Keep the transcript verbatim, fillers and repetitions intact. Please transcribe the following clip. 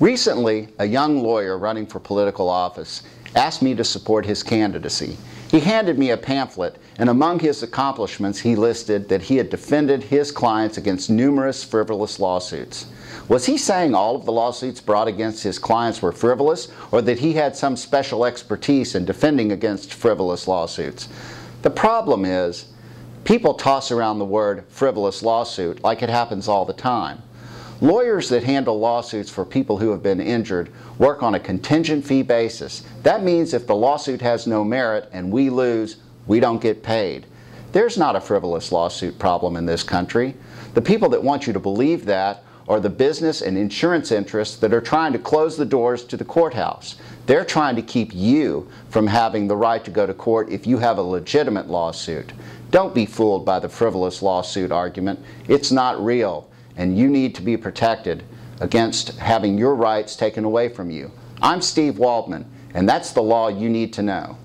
Recently, a young lawyer running for political office asked me to support his candidacy. He handed me a pamphlet, and among his accomplishments he listed that he had defended his clients against numerous frivolous lawsuits. Was he saying all of the lawsuits brought against his clients were frivolous, or that he had some special expertise in defending against frivolous lawsuits? The problem is, people toss around the word frivolous lawsuit like it happens all the time. Lawyers that handle lawsuits for people who have been injured work on a contingent fee basis. That means if the lawsuit has no merit and we lose, we don't get paid. There's not a frivolous lawsuit problem in this country. The people that want you to believe that are the business and insurance interests that are trying to close the doors to the courthouse. They're trying to keep you from having the right to go to court if you have a legitimate lawsuit. Don't be fooled by the frivolous lawsuit argument. It's not real. And you need to be protected against having your rights taken away from you. I'm Steve Waldman, and that's the law you need to know.